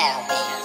Carol Bear.